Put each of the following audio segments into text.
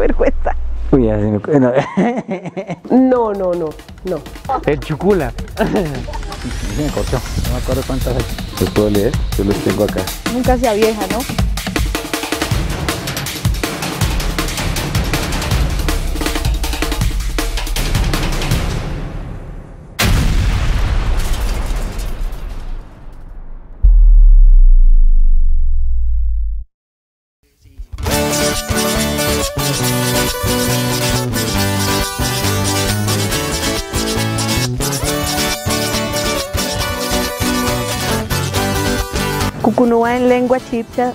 qué vergüenza. Uy, así no. No. El chucula. Me cortó. No me acuerdo cuántas hay. ¿Los puedo leer? Yo los tengo acá. Nunca sea vieja, ¿no? Kunua en lengua chipcha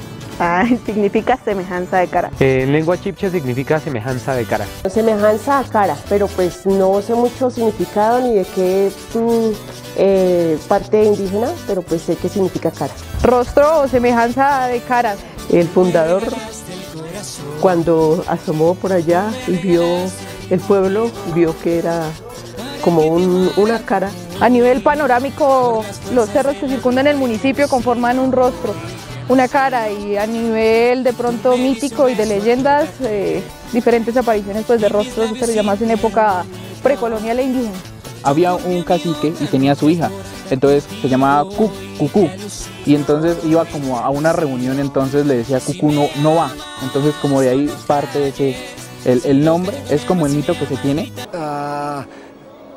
significa semejanza de cara. En lengua chipcha significa semejanza de cara. Semejanza a cara, pero pues no sé mucho significado ni de qué parte indígena, pero pues sé que significa cara. Rostro o semejanza de cara. El fundador, cuando asomó por allá y vio el pueblo, vio que era como una cara. A nivel panorámico, los cerros que circundan el municipio conforman un rostro, una cara, y a nivel de pronto mítico y de leyendas, diferentes apariciones pues de rostros, se les llama en época precolonial e indígena. Había un cacique y tenía a su hija, entonces se llamaba Cucú, y entonces iba como a una reunión, entonces le decía Cucú no va, entonces como de ahí parte de que el nombre es como el mito que se tiene.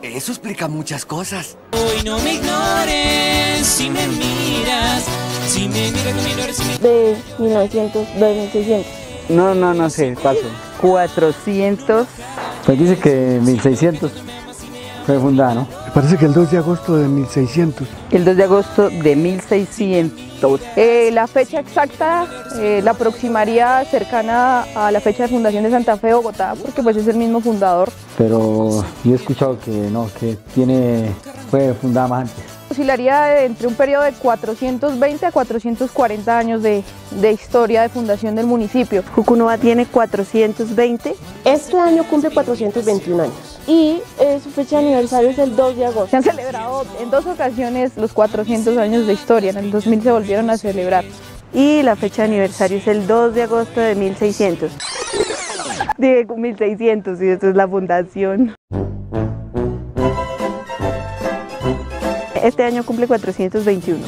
Eso explica muchas cosas. Hoy no me ignores, si me miras, si me miras, no me ignores, si me... De 1900, 2600. No sé, paso. 400. Pues dice que 1600 fue fundada, ¿no? Parece que el 2 de agosto de 1600. El 2 de agosto de 1600. La fecha exacta la aproximaría cercana a la fecha de fundación de Santa Fe de Bogotá, porque pues es el mismo fundador. Pero yo he escuchado que no, que fue fundada más antes. Oscilaría entre un periodo de 420 a 440 años de historia de fundación del municipio. Cucunubá tiene 420. Este año cumple 421 años y su fecha de aniversario es el 2 de agosto. Se han celebrado en dos ocasiones los 400 años de historia, en el 2000 se volvieron a celebrar. Y la fecha de aniversario es el 2 de agosto de 1600. Dije 1600 y esto es la fundación. Este año cumple 421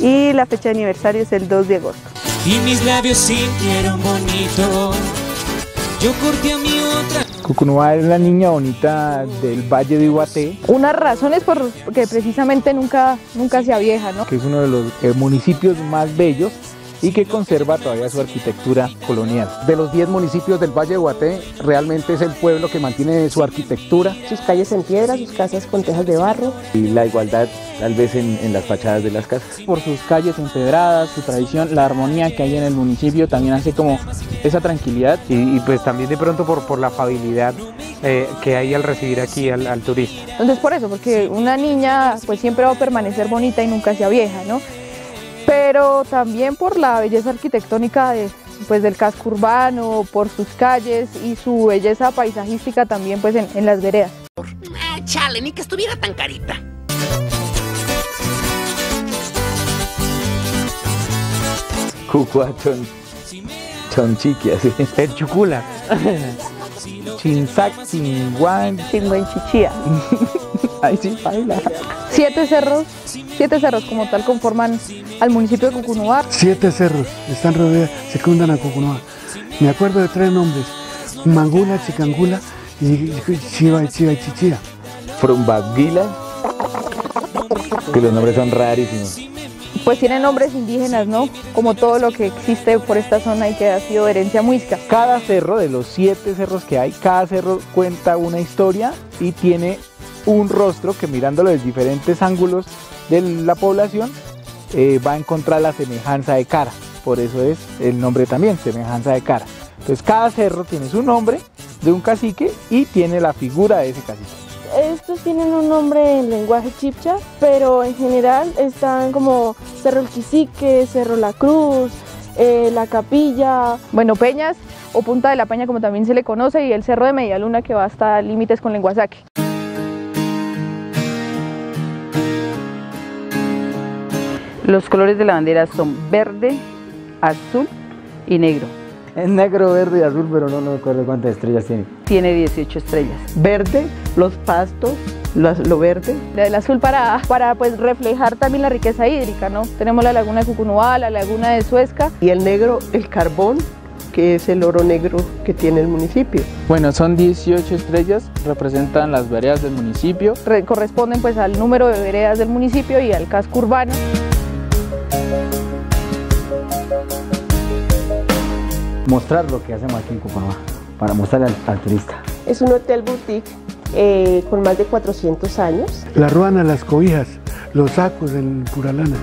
y la fecha de aniversario es el 2 de agosto. Y mis labios sintieron bonito, yo corté a mi otra. Cucunubá es la niña bonita del Valle de Iguaté. Una razón es porque precisamente nunca sea vieja, ¿no? Que es uno de los municipios más bellos y que conserva todavía su arquitectura colonial. De los 10 municipios del Valle de Guaté, realmente es el pueblo que mantiene su arquitectura. Sus calles en piedra, sus casas con tejas de barro. Y la igualdad tal vez en las fachadas de las casas. Por sus calles empedradas, su tradición, la armonía que hay en el municipio también hace como esa tranquilidad. Y pues también de pronto por la afabilidad que hay al recibir aquí al turista. Entonces por eso, porque una niña pues siempre va a permanecer bonita y nunca sea vieja, ¿no? Pero también por la belleza arquitectónica del casco urbano, por sus calles y su belleza paisajística también pues en las veredas. Chale, ni que estuviera tan carita. Cucuachón, chonchiqui, así. El chucula. Chinzac, chinguán. Chingüen chichilla. Ahí sí baila. 7 cerros como tal conforman al municipio de Cucunubá. 7 cerros están rodeados, circundan a Cucunubá. Me acuerdo de 3 nombres: Mangula, Chicangula y Chiva y Chichilla. Frumbaguila, que los nombres son rarísimos. Pues tienen nombres indígenas, ¿no? Como todo lo que existe por esta zona y que ha sido herencia muisca. Cada cerro, de los 7 cerros que hay, cada cerro cuenta una historia y tiene un rostro que, mirándolo desde diferentes ángulos de la población, va a encontrar la semejanza de cara. Por eso es el nombre también, semejanza de cara. Entonces cada cerro tiene su nombre de un cacique y tiene la figura de ese cacique. Estos tienen un nombre en lenguaje chipcha, pero en general están como Cerro El Quisique, Cerro La Cruz, La Capilla. Bueno, Peñas o Punta de la Peña, como también se le conoce, y el Cerro de Medialuna, que va hasta límites con Lenguazaque. Los colores de la bandera son verde, azul y negro. Es negro, verde y azul, pero no me acuerdo cuántas estrellas tiene. Tiene 18 estrellas. Verde, los pastos, lo verde. El azul para pues reflejar también la riqueza hídrica, ¿no? Tenemos la laguna de Cucunubá, la laguna de Suezca. Y el negro, el carbón, que es el oro negro que tiene el municipio. Bueno, son 18 estrellas, representan las veredas del municipio. Corresponden pues al número de veredas del municipio y al casco urbano. Mostrar lo que hacemos aquí en Cucunubá, para mostrarle al turista. Es un hotel boutique con más de 400 años. La ruana, las cobijas, los sacos, el Puralana.